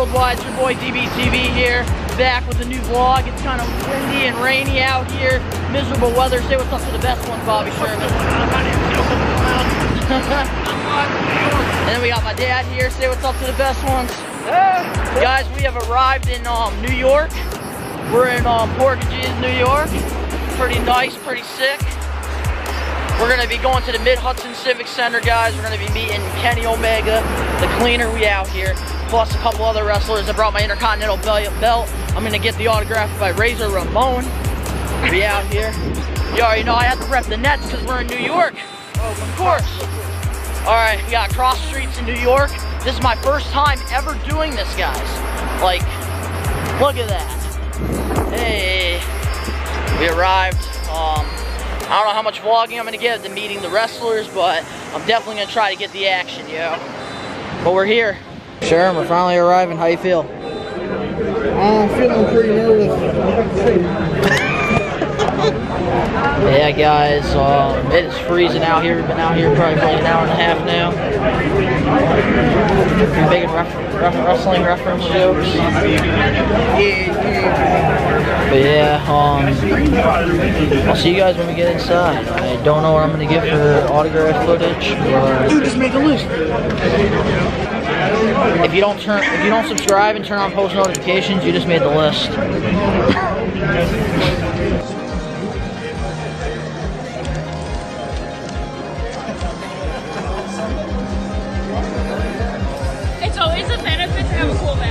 Worldwide, it's your boy DBTV here, back with a new vlog. It's kind of windy and rainy out here, miserable weather. Say what's up to the best one, Bobby Sherman. And then we got my dad here. Say what's up to the best ones. Guys, we have arrived in New York. We're in Portagees, New York. Pretty nice, pretty sick. We're gonna be going to the Mid-Hudson Civic Center, guys. We're gonna be meeting Kenny Omega, the cleaner. We out here, plus a couple other wrestlers. I brought my Intercontinental belt. I'm gonna get the autograph by Razor Ramon. We out here. You already know I have to rep the Nets because we're in New York. Oh, of course. All right, we got cross streets in New York. This is my first time ever doing this, guys. Like, look at that. Hey, we arrived. I don't know how much vlogging I'm gonna get at meeting the wrestlers, but I'm definitely gonna try to get the action, yo. But we're here. Sure, we're finally arriving. How you feel? I'm feeling pretty nervous. Yeah, guys, it is freezing out here. We've been out here probably for like an hour and a half now. Making wrestling reference jokes. But yeah, I'll see you guys when we get inside. I don't know what I'm gonna get for autograph footage. Dude, just make a list. If you don't subscribe and turn on post notifications, you just made the list. It's always a benefit to have a cool badge.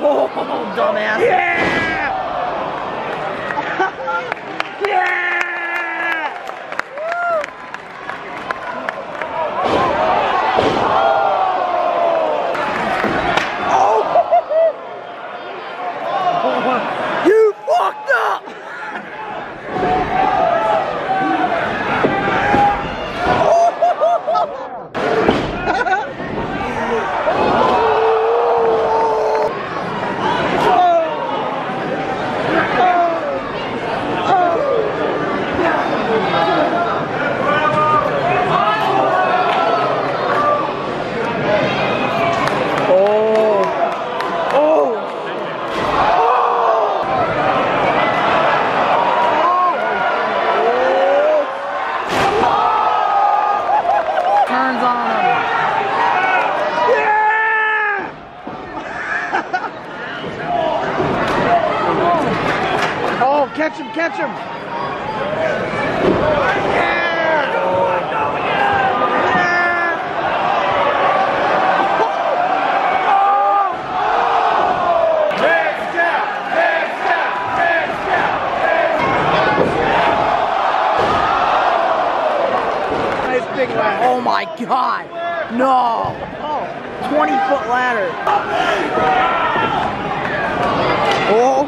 Oh, dumbass. Yeah! Yeah! catch him, catch him! Yeah! Yeah! Oh! Oh! Legs down! Nice big ladder. Oh my God! No! Oh, 20-foot ladder. Oh!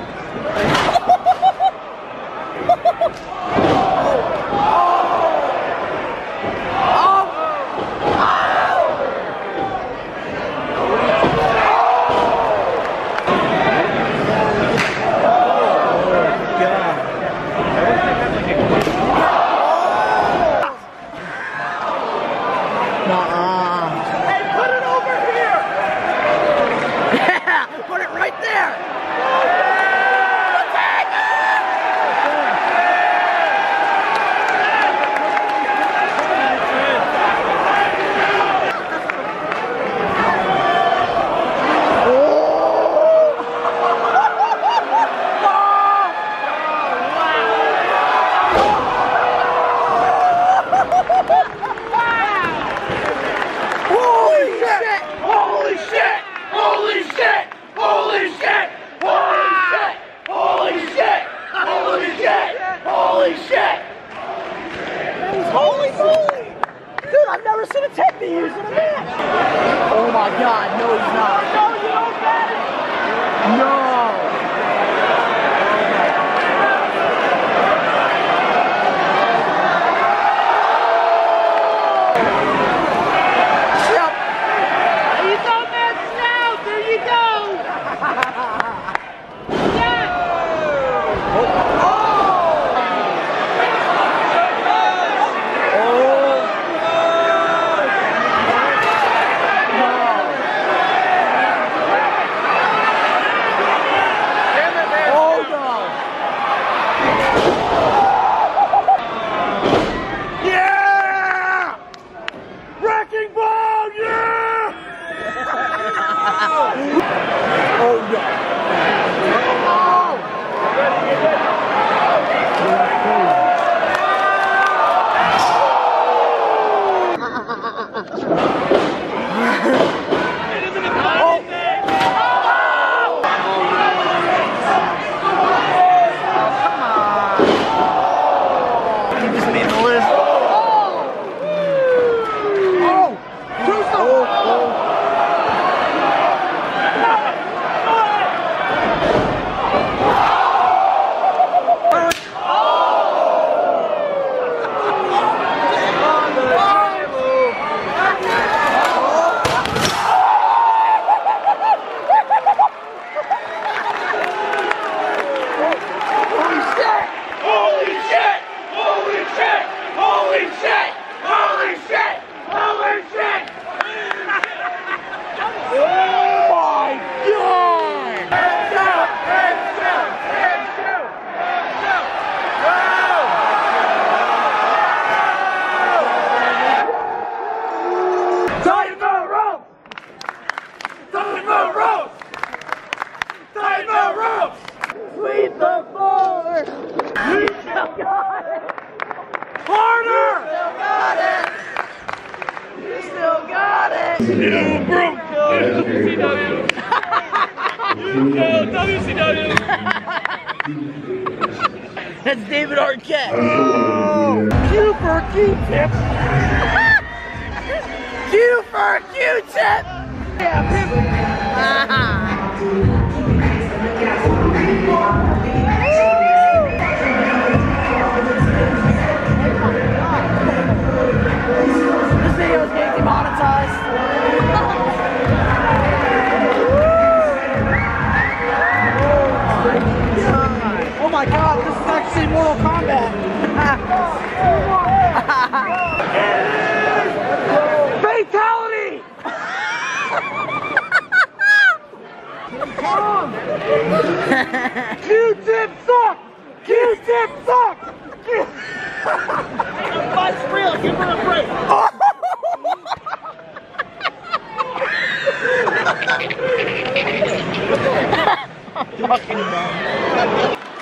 Fucking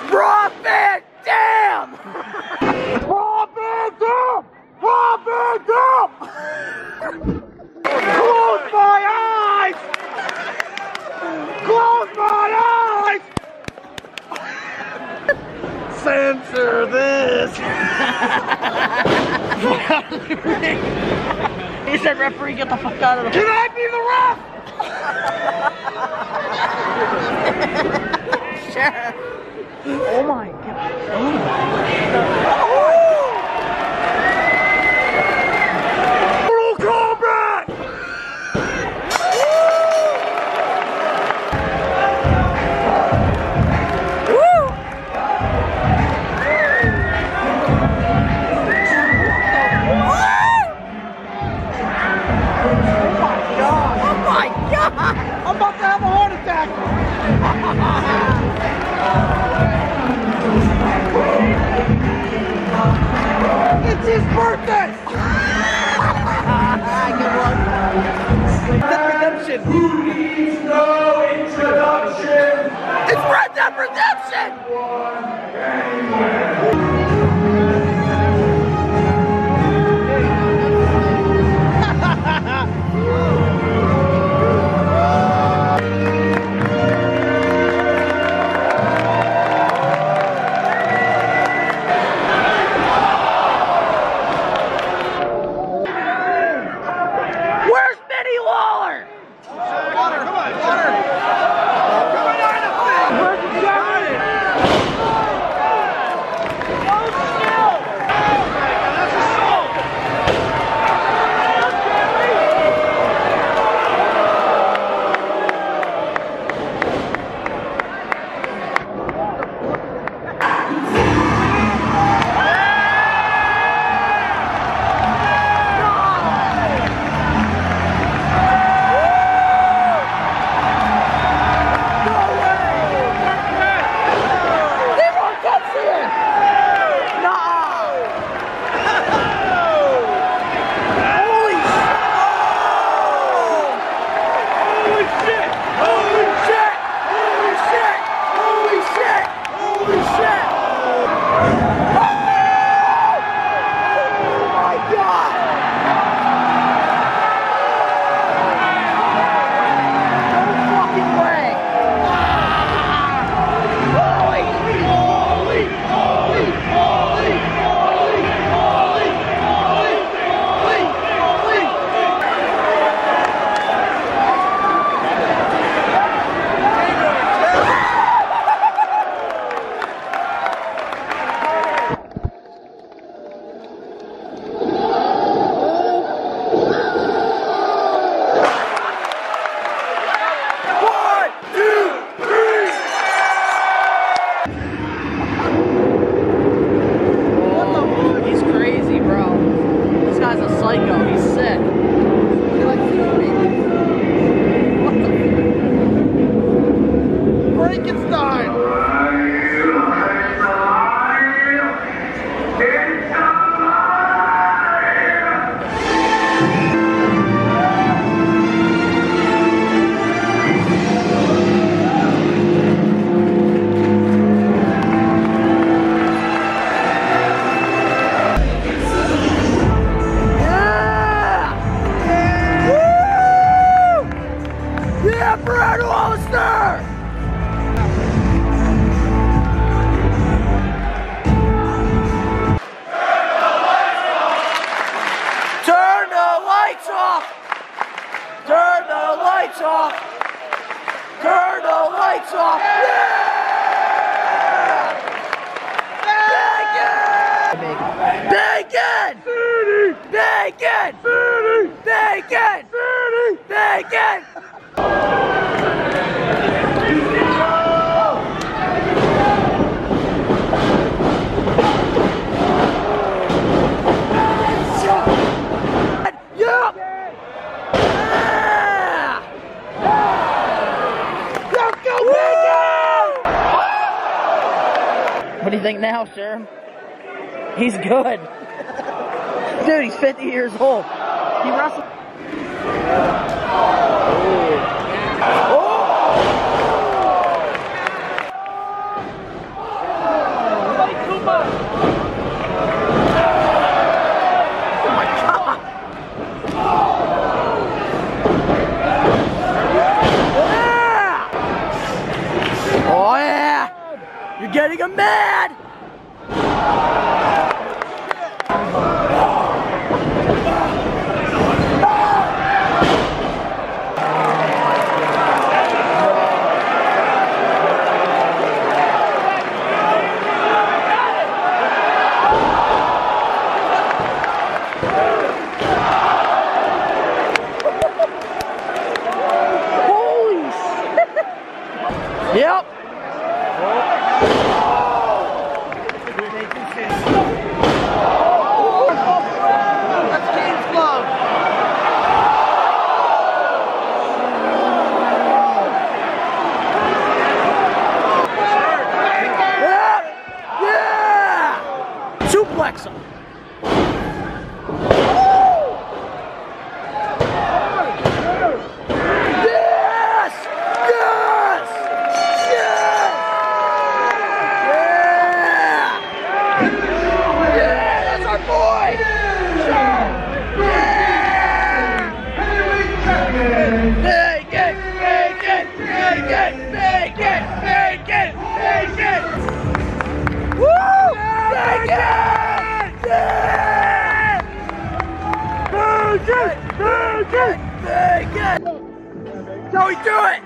Profit! Sponsor this! He said, referee, get the fuck out of the... Can I be the ref? Sheriff. Oh my god. Oh. Mortal Kombat! Oh my god! I'm about to have a heart attack! It's his birthday! Good one. Red Dead Redemption! Who needs no introduction? It's Red Dead Redemption! What do you think now, sir? He's good. Dude, he's 50 years old. He wrestled. Getting him mad! Suplex him. How we do it?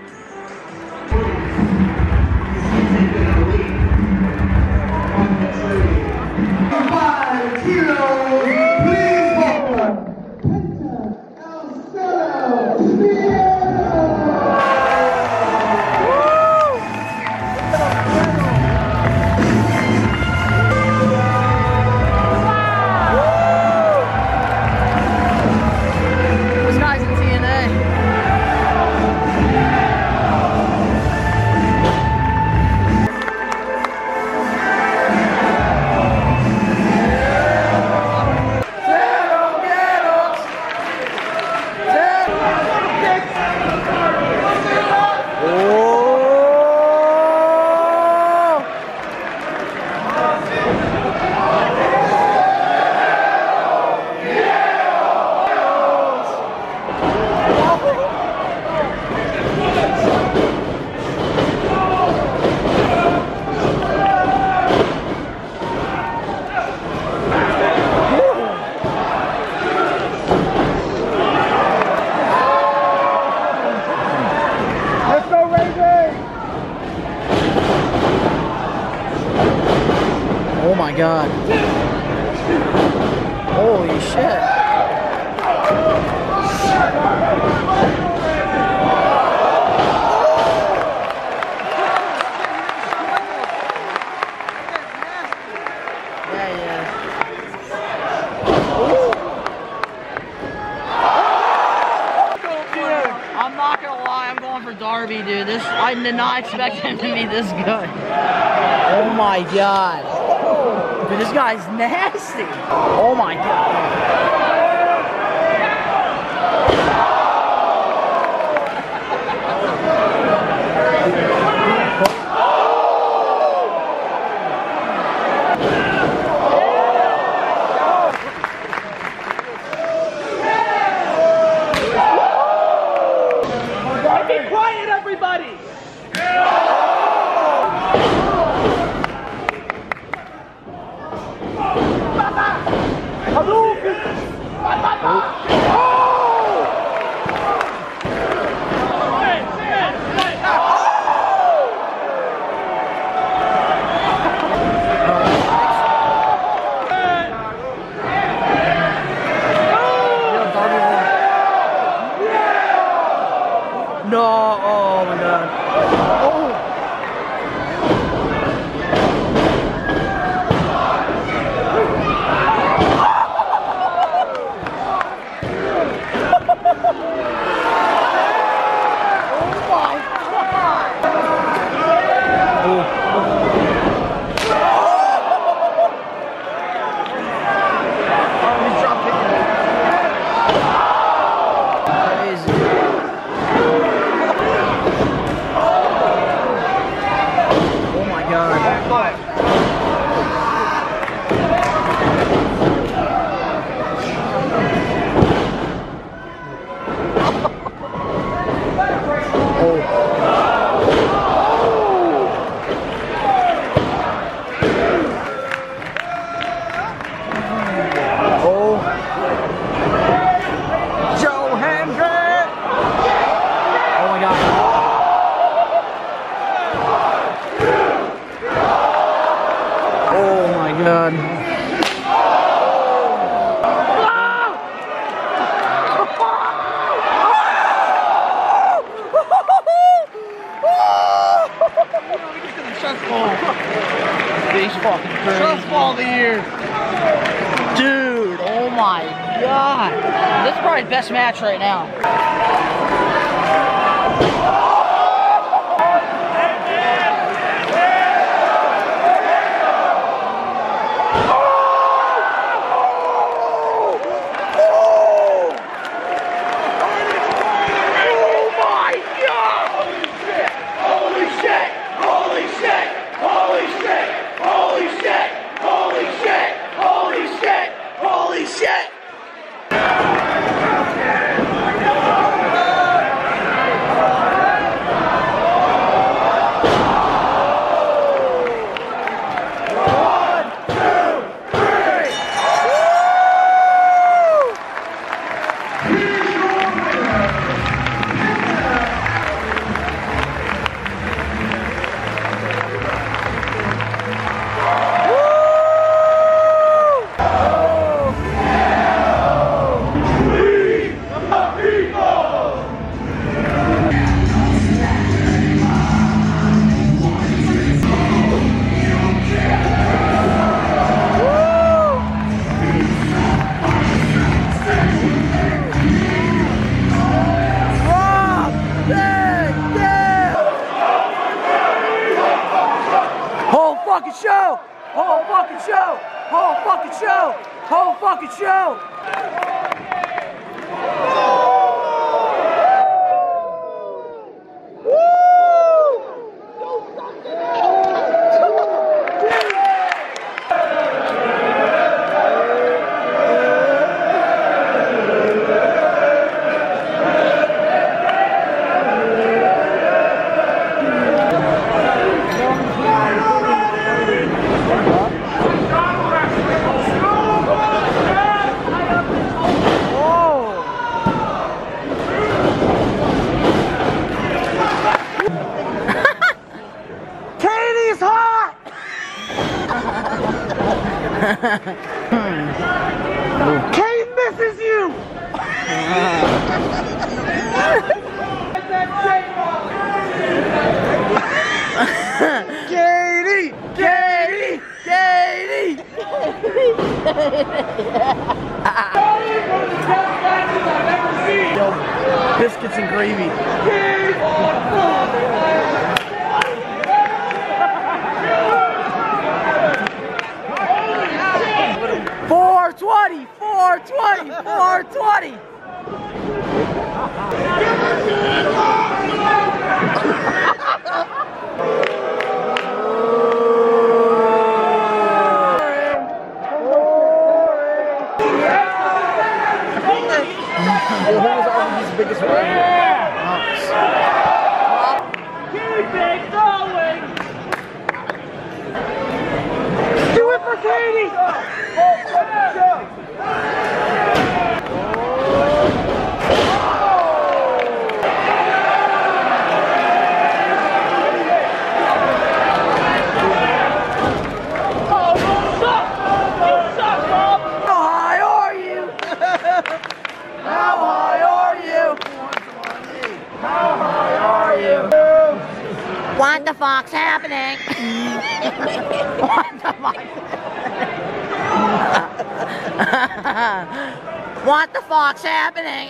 God. Holy shit. I'm not gonna lie, I'm going for Darby, dude. I did not expect him to be this good. Oh my God. Dude, this guy's nasty. Oh my God. Be quiet, everybody. Baseball, baseball of the year. Dude, oh my God. This is probably the best match right now. Oh! Whole fucking show! Whole fucking show! Woo! Kate misses you! Katie! Katie! Katie! Biscuits and gravy. $420. Do it for Katie. What the fuck's happening? What the fuck? What the fuck's happening?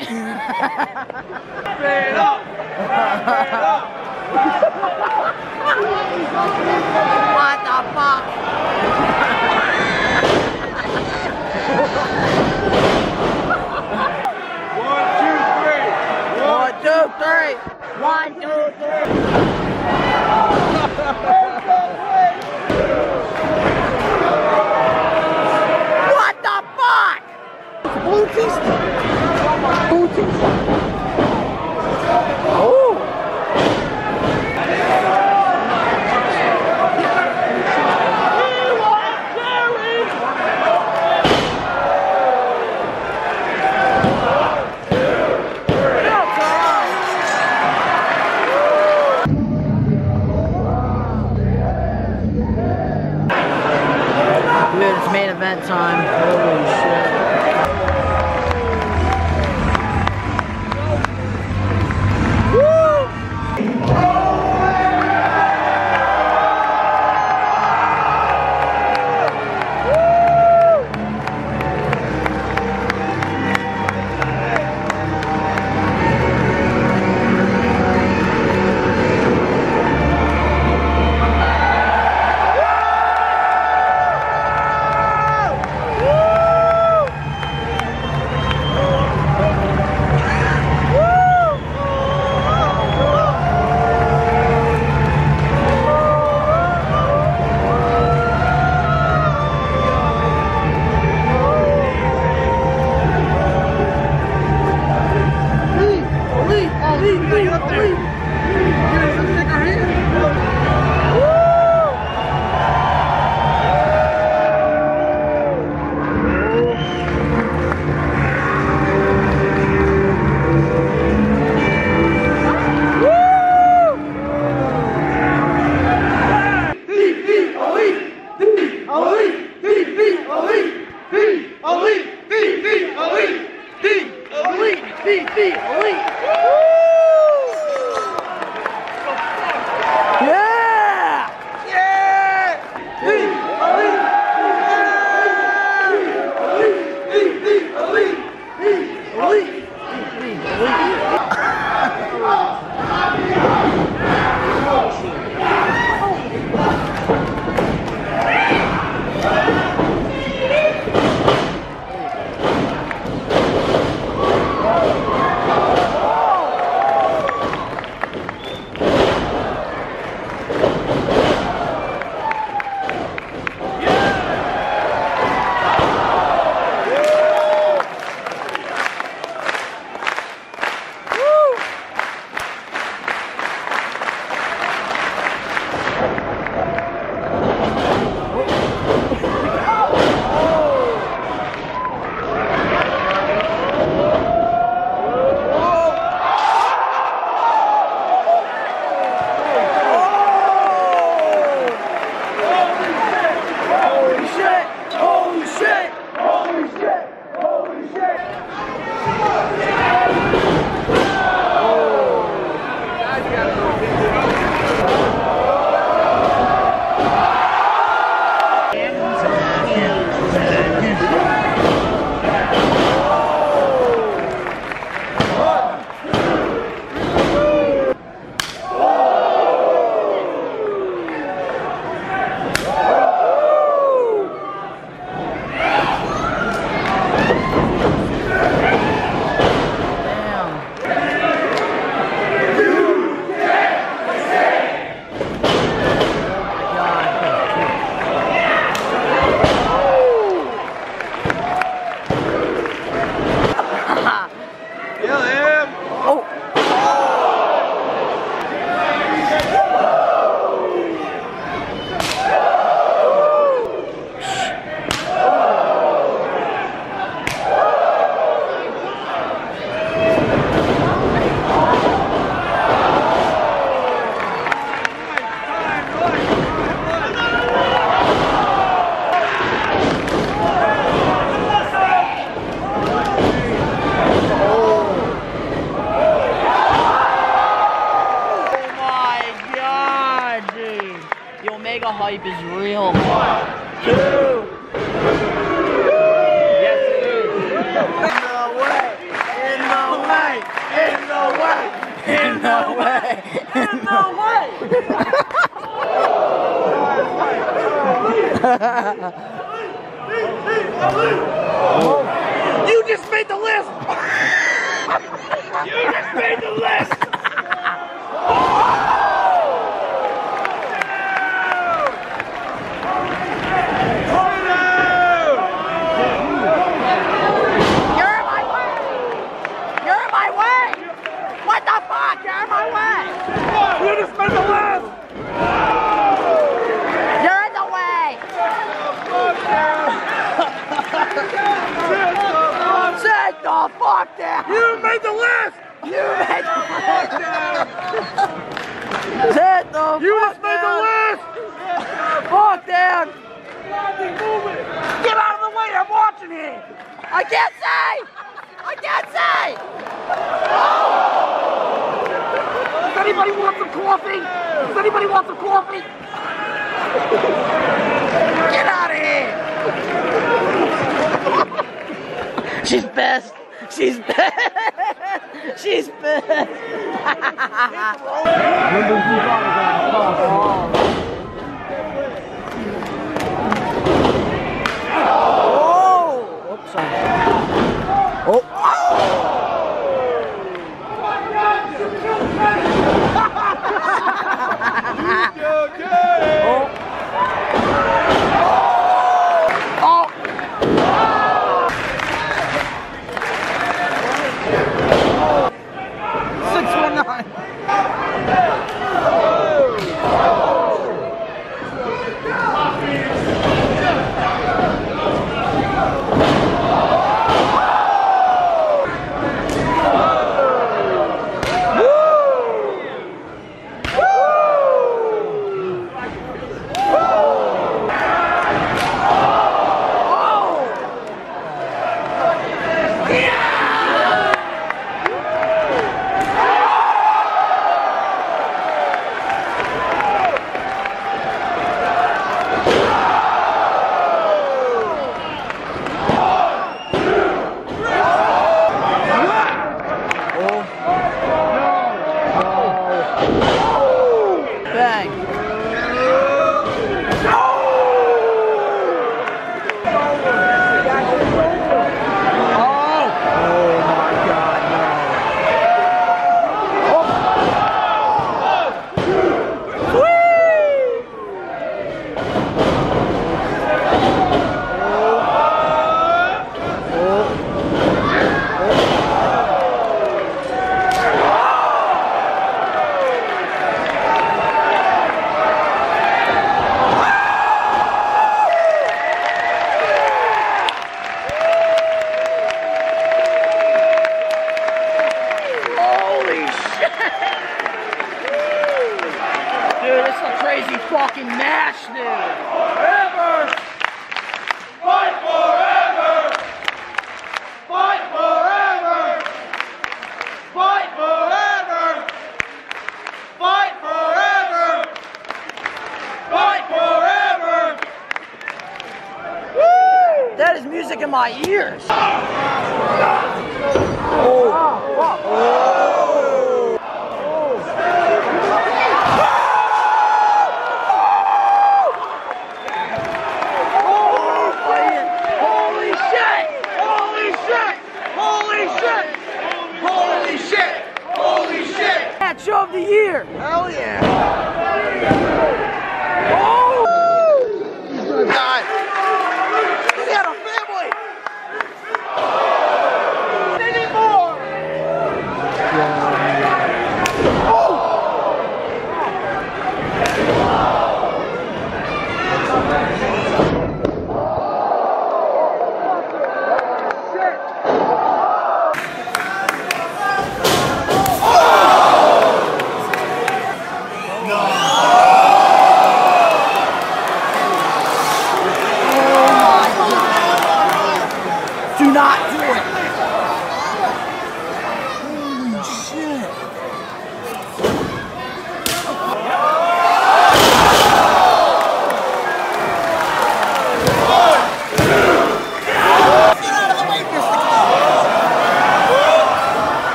Straight up! Straight up! What the fuck? One, two, three! One, two, three! One, two, three! What the fuck? Bluetooth. Bluetooth. Oh. He was carried. That time, holy shit. Woo! hype is real. 1, 2, 3. Yes, it is. In the way. You just made the list. You just made the list. Fuck down! You made the list! You made the fuck down! Set the fuck down! You just made the list! Fuck down! Get out of the way! I'm watching here! I can't say! I can't say! Oh. Does anybody want some coffee? Does anybody want some coffee? Get out of here! She's best! She's bad. She's bad. Oh! Oops, oh! Oh! Oh!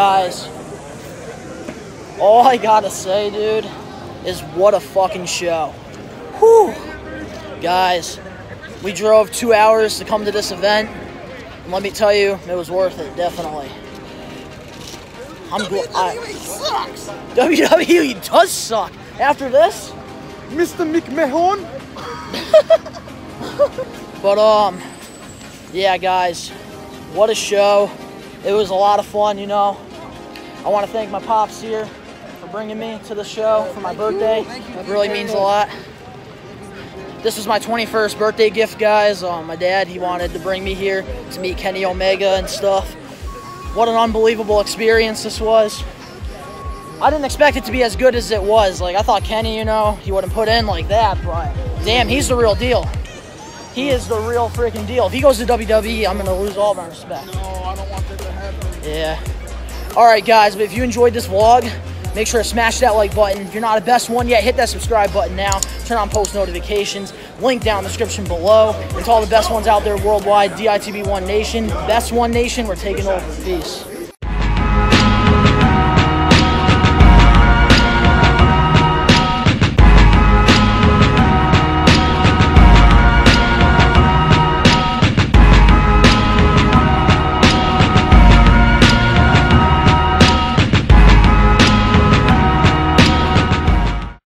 guys, all I gotta say, dude, is what a fucking show. Whew. Guys, we drove 2 hours to come to this event, and let me tell you, it was worth it, definitely. WWE sucks! WWE does suck! After this, Mr. McMahon! But, yeah, guys, what a show. It was a lot of fun, you know. I want to thank my pops here for bringing me to the show for my birthday. It really means a lot. This was my 21st birthday gift, guys. My dad, he wanted to bring me here to meet Kenny Omega and stuff. What an unbelievable experience this was. I didn't expect it to be as good as it was. Like, I thought Kenny, you know, he wouldn't put in like that, but damn, he's the real deal. He is the real freaking deal. If he goes to WWE, I'm gonna lose all my respect. No, I don't want that to happen. Yeah. All right, guys, but if you enjoyed this vlog, make sure to smash that like button. If you're not the best one yet, hit that subscribe button now. Turn on post notifications. Link down in the description below. And to all the best ones out there worldwide, DITB One Nation. Best One Nation, we're taking over. Peace.